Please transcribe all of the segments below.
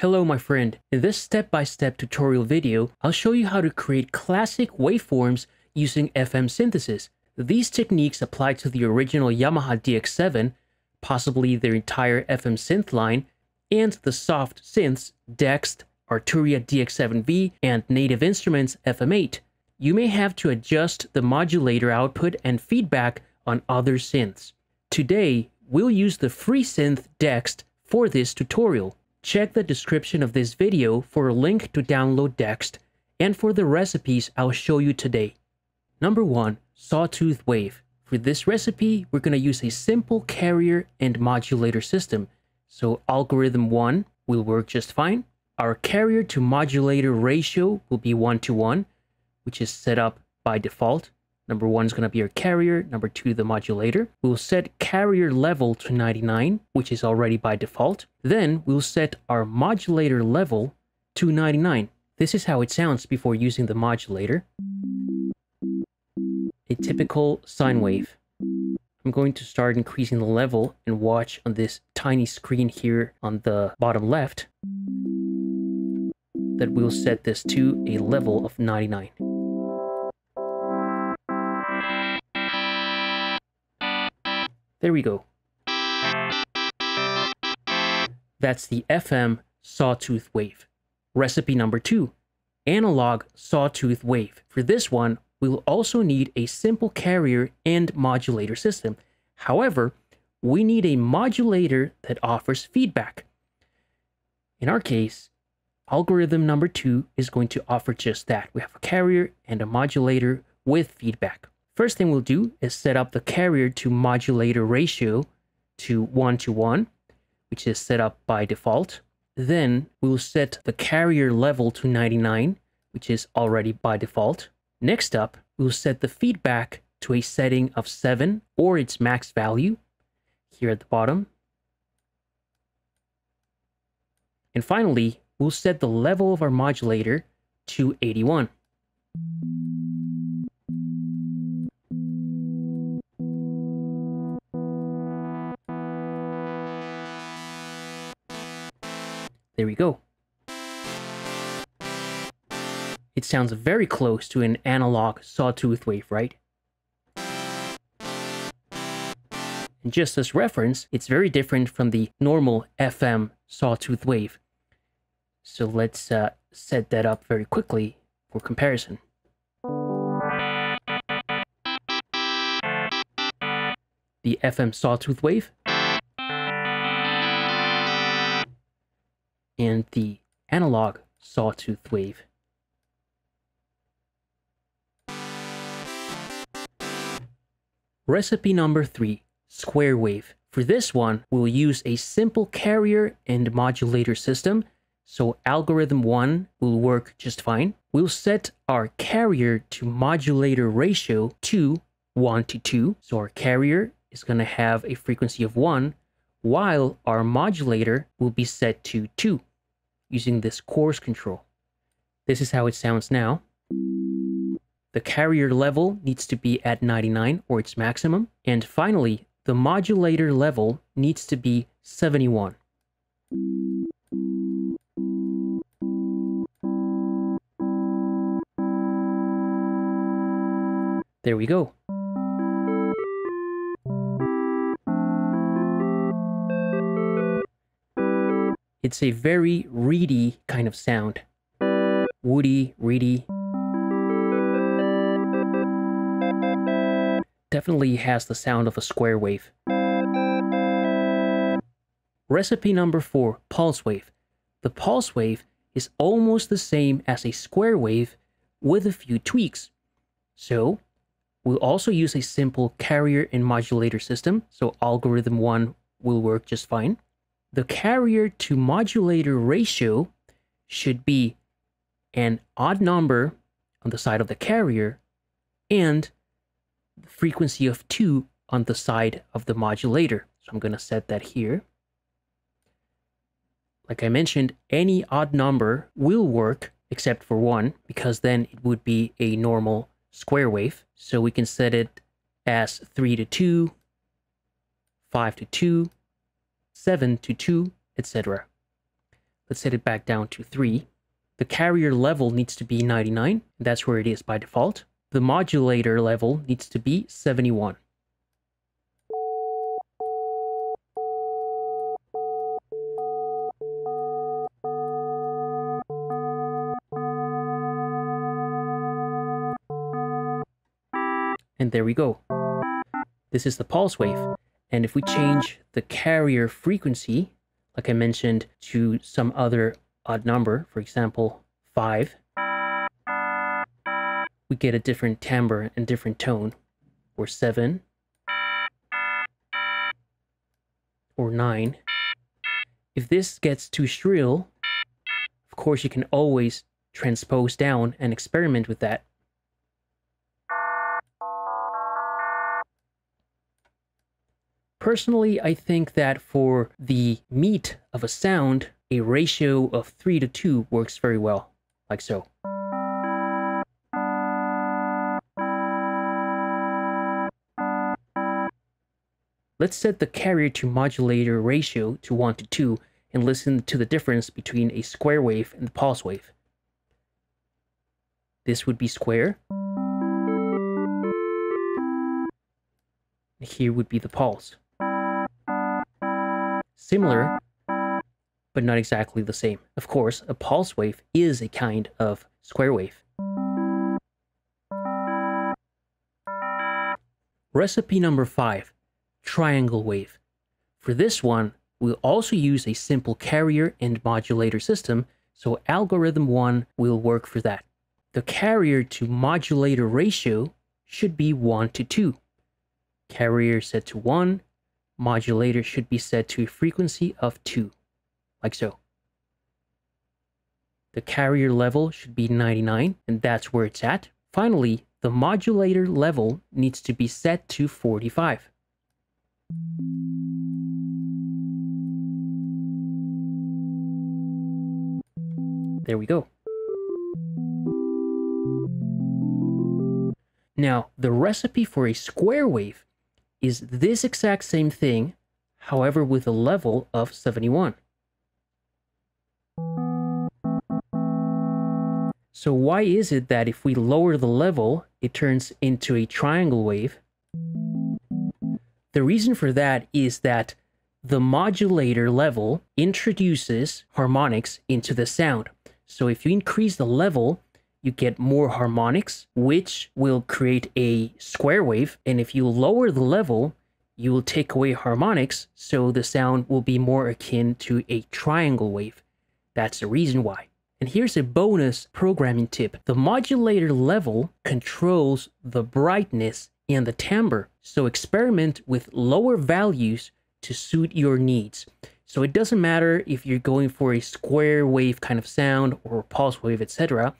Hello my friend, in this step-by-step tutorial video, I'll show you how to create classic waveforms using FM synthesis. These techniques apply to the original Yamaha DX7, possibly their entire FM synth line, and the soft synths Dexed, Arturia DX7V, and Native Instruments FM8. You may have to adjust the modulator output and feedback on other synths. Today, we'll use the free synth Dexed for this tutorial. Check the description of this video for a link to download Dexed and for the recipes I'll show you today. Number 1. Sawtooth wave. For this recipe, we're going to use a simple carrier and modulator system. So algorithm 1 will work just fine. Our carrier to modulator ratio will be 1:1, which is set up by default. Number 1 is going to be our carrier, number 2 the modulator. We'll set carrier level to 99, which is already by default. Then we'll set our modulator level to 99. This is how it sounds before using the modulator. A typical sine wave. I'm going to start increasing the level and watch on this tiny screen here on the bottom left that we'll set this to a level of 99. There we go. That's the FM sawtooth wave. Recipe number 2, analog sawtooth wave. For this one, we'll also need a simple carrier and modulator system. However, we need a modulator that offers feedback. In our case, algorithm number 2 is going to offer just that. We have a carrier and a modulator with feedback. First thing we'll do is set up the carrier to modulator ratio to 1:1, which is set up by default. Then we'll set the carrier level to 99, which is already by default. Next up, we'll set the feedback to a setting of 7 or its max value here at the bottom. And finally, we'll set the level of our modulator to 81. There we go. It sounds very close to an analog sawtooth wave, right? And just as reference, it's very different from the normal FM sawtooth wave. So let's set that up very quickly for comparison. The FM sawtooth wave. And the analog sawtooth wave. Recipe number 3, square wave. For this one, we'll use a simple carrier and modulator system, so algorithm 1 will work just fine. We'll set our carrier to modulator ratio to 1:2, so our carrier is going to have a frequency of 1, while our modulator will be set to 2. Using this coarse control. This is how it sounds now. The carrier level needs to be at 99 or its maximum. And finally, the modulator level needs to be 71. There we go. It's a very reedy kind of sound. Woody, reedy. Definitely has the sound of a square wave. Recipe number 4, pulse wave. The pulse wave is almost the same as a square wave with a few tweaks. So, we'll also use a simple carrier and modulator system, so algorithm 1 will work just fine. The carrier to modulator ratio should be an odd number on the side of the carrier and the frequency of 2 on the side of the modulator. So I'm going to set that here. Like I mentioned, any odd number will work except for 1, because then it would be a normal square wave. So we can set it as 3:2, 5:2, 7:2, etc. Let's set it back down to 3. The carrier level needs to be 99. That's where it is by default. The modulator level needs to be 71. And there we go. This is the pulse wave. And if we change the carrier frequency, like I mentioned, to some other odd number, for example, 5, we get a different timbre and different tone, or 7, or 9. If this gets too shrill, of course you can always transpose down and experiment with that. Personally, I think that for the meat of a sound, a ratio of 3:2 works very well, like so. Let's set the carrier to modulator ratio to 1:2 and listen to the difference between a square wave and the pulse wave. This would be square. Here would be the pulse. Similar, but not exactly the same. Of course, a pulse wave is a kind of square wave. Recipe number 5, triangle wave. For this one, we'll also use a simple carrier and modulator system, so algorithm 1 will work for that. The carrier to modulator ratio should be 1:2. Carrier set to 1. Modulator should be set to a frequency of 2, like so. The carrier level should be 99, and that's where it's at. Finally, the modulator level needs to be set to 45. There we go. Now, the recipe for a square wave is this exact same thing, however with a level of 71. So why is it that if we lower the level, it turns into a triangle wave? The reason for that is that the modulator level introduces harmonics into the sound. So if you increase the level, you get more harmonics, which will create a square wave. And if you lower the level, you will take away harmonics, so the sound will be more akin to a triangle wave. That's the reason why. And here's a bonus programming tip. The modulator level controls the brightness and the timbre, so experiment with lower values to suit your needs. So it doesn't matter if you're going for a square wave kind of sound or pulse wave, etc.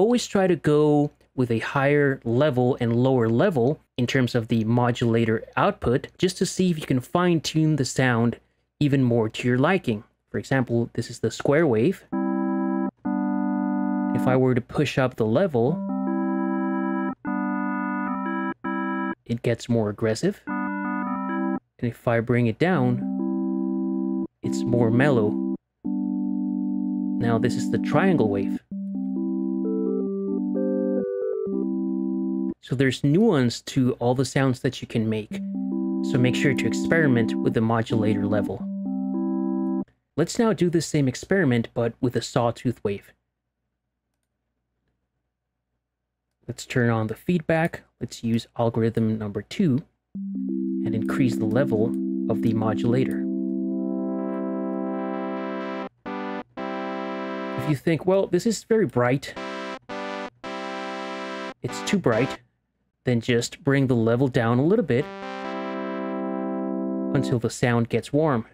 Always try to go with a higher level and lower level in terms of the modulator output, just to see if you can fine-tune the sound even more to your liking. For example, this is the square wave. If I were to push up the level, it gets more aggressive. And if I bring it down, it's more mellow. Now this is the triangle wave. So there's nuance to all the sounds that you can make. So make sure to experiment with the modulator level. Let's now do the same experiment, but with a sawtooth wave. Let's turn on the feedback. Let's use algorithm number 2 and increase the level of the modulator. If you think, well, this is very bright, it's too bright, then just bring the level down a little bit until the sound gets warm.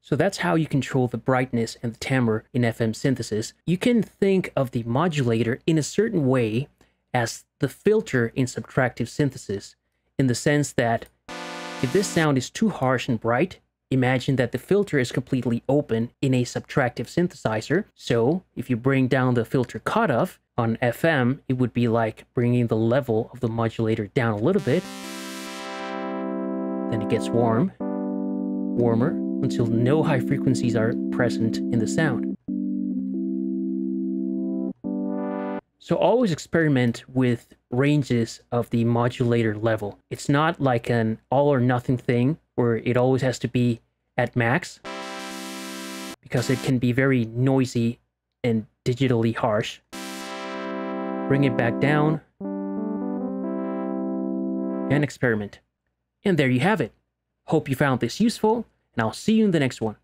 So that's how you control the brightness and the timbre in FM synthesis. You can think of the modulator in a certain way as the filter in subtractive synthesis, in the sense that if this sound is too harsh and bright, imagine that the filter is completely open in a subtractive synthesizer. So if you bring down the filter cutoff on FM, it would be like bringing the level of the modulator down a little bit. Then it gets warm, warmer, until no high frequencies are present in the sound. So always experiment with ranges of the modulator level. It's not like an all or nothing thing where it always has to be at max, because it can be very noisy and digitally harsh. Bring it back down and experiment. And there you have it. Hope you found this useful, and I'll see you in the next one.